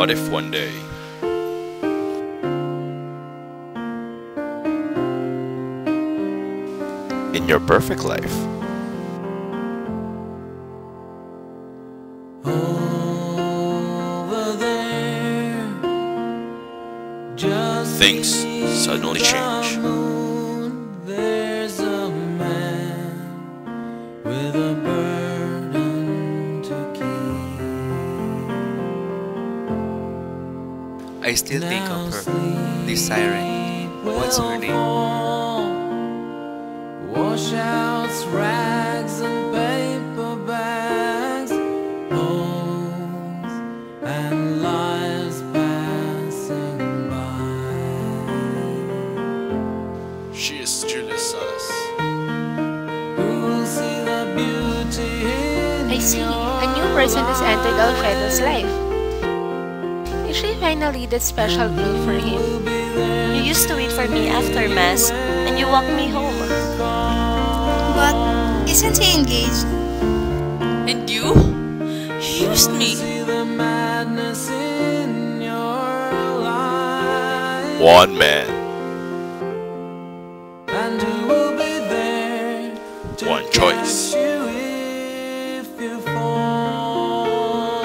What if one day? In your perfect life. Over there, just things suddenly change. Moon, there's a man with a burden to keep. I still think of her, this siren. What's her name? Washouts, rags and paper bags, homes and lives passing by. She is Julia. Who'll see the beauty in I see, a new person has entered Alfredo's life. Is she finally that special girl for him? You used to wait for me after mass and you walked me home. But isn't he engaged? And you? He used me. One man. And who will be there? One choice.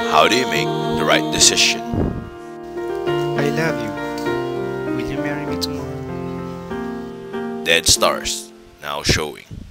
How do you make the right decision? I love you. Will you marry me tomorrow? Dead Stars, now showing.